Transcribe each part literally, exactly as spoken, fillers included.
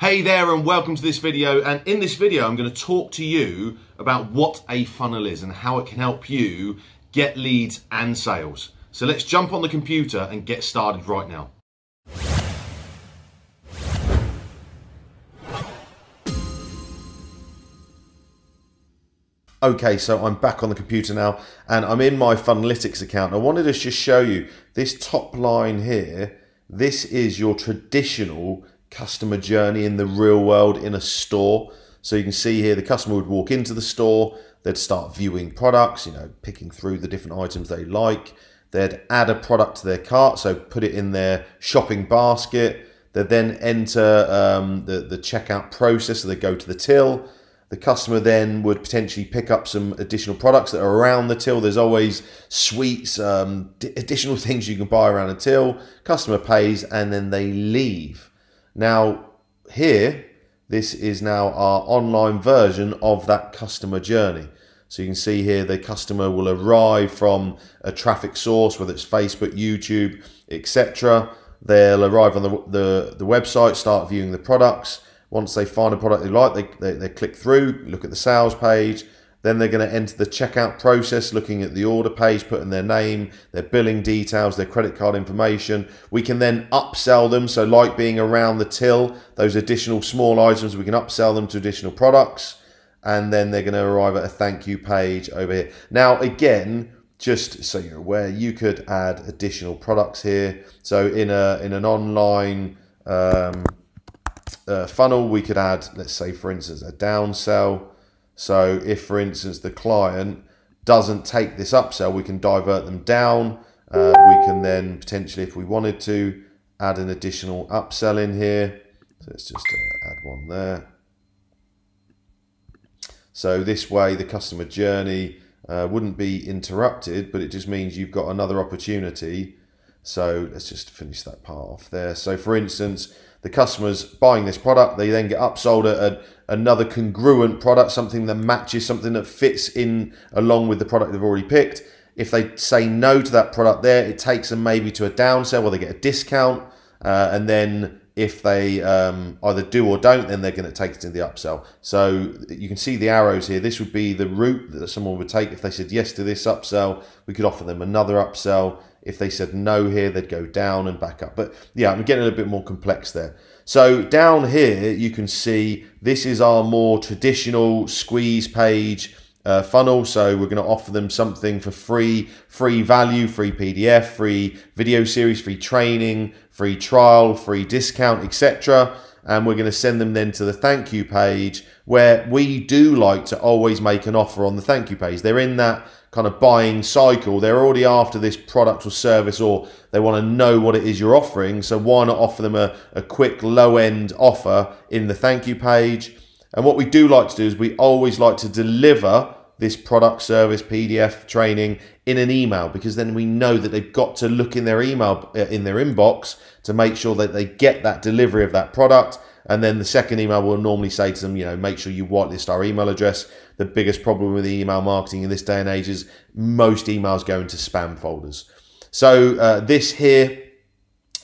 Hey there and welcome to this video, and in this video I'm going to talk to you about what a funnel is and how it can help you get leads and sales. So let's jump on the computer and get started right now. Okay, so I'm back on the computer now and I'm in my Funnelytics account. I wanted to just show you this top line here. This is your traditional customer journey in the real world in a store. So you can see here the customer would walk into the store, they'd start viewing products, you know, picking through the different items they like. They'd add a product to their cart, so put it in their shopping basket. They'd then enter um, the, the checkout process, so they go to the till. The customer then would potentially pick up some additional products that are around the till. There's always sweets, um, additional things you can buy around the till. Customer pays and then they leave. Now here, this is now our online version of that customer journey. So you can see here the customer will arrive from a traffic source, whether it's Facebook, YouTube, et cetera. They'll arrive on the, the, the website, start viewing the products. Once they find a product they like, they, they, they click through, look at the sales page. Then they're going to enter the checkout process, looking at the order page, putting their name, their billing details, their credit card information. We can then upsell them. So like being around the till, those additional small items, we can upsell them to additional products. And then they're going to arrive at a thank you page over here. Now, again, just so you're aware, you could add additional products here. So in a in an online um, uh, funnel, we could add, let's say, for instance, a downsell. So if, for instance, the client doesn't take this upsell, we can divert them down. Uh, we can then potentially, if we wanted to, add an additional upsell in here. So let's just uh, add one there. So this way, the customer journey uh, wouldn't be interrupted, but it just means you've got another opportunity. So let's just finish that part off there. So for instance, the customer's buying this product, they then get upsold at another congruent product, something that matches, something that fits in along with the product they've already picked. If they say no to that product there, it takes them maybe to a downsell where they get a discount. Uh, and then if they um, either do or don't, then they're going to take it to the upsell. So you can see the arrows here. This would be the route that someone would take. If they said yes to this upsell, we could offer them another upsell. If they said no here, they'd go down and back up. But yeah, I'm getting a little bit more complex there. So down here, you can see this is our more traditional squeeze page uh, funnel. So we're going to offer them something for free, free value, free P D F, free video series, free training, free trial, free discount, et cetera. And we're going to send them then to the thank you page, where we do like to always make an offer on the thank you page. They're in that kind of buying cycle. They're already after this product or service, or they want to know what it is you're offering. So why not offer them a, a quick low-end offer in the thank you page? And what we do like to do is we always like to deliver this product, service, P D F, training in an email, because then we know that they've got to look in their email, in their inbox, to make sure that they get that delivery of that product. And then the second email will normally say to them, you know, make sure you whitelist our email address. The biggest problem with email marketing in this day and age is most emails go into spam folders. So uh, this here,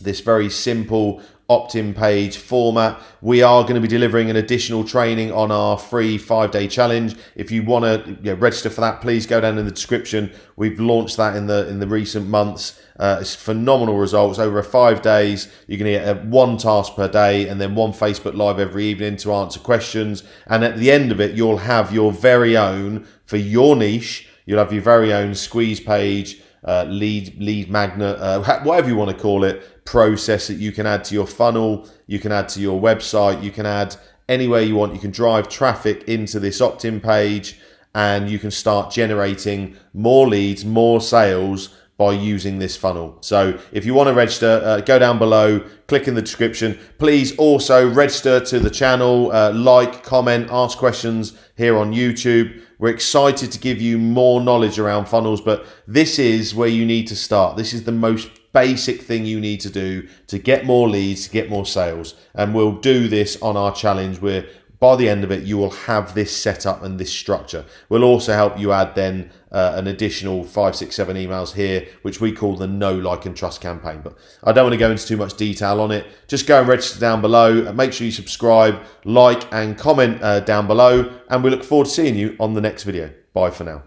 this very simple opt-in page format, we are going to be delivering an additional training on our free five-day challenge. If you want to you know, register for that, please go down in the description. We've launched that in the in the recent months. Uh, it's phenomenal results. Over five days, you're going to get one task per day and then one Facebook Live every evening to answer questions. And at the end of it, you'll have your very own, for your niche, you'll have your very own squeeze page, Uh, lead lead magnet, uh, whatever you want to call it, process that you can add to your funnel, you can add to your website, you can add anywhere you want. You can drive traffic into this opt-in page and you can start generating more leads, more sales by using this funnel. So if you want to register, uh, go down below, click in the description. Please also register to the channel, uh, like, comment, ask questions here on YouTube. We're excited to give you more knowledge around funnels, but this is where you need to start. This is the most basic thing you need to do to get more leads, to get more sales. And we'll do this on our challenge. We're by the end of it, you will have this setup and this structure. We'll also help you add then uh, an additional five, six, seven emails here, which we call the Know, Like and Trust campaign. But I don't want to go into too much detail on it. Just go and register down below. Make sure you subscribe, like and comment uh, down below. And we look forward to seeing you on the next video. Bye for now.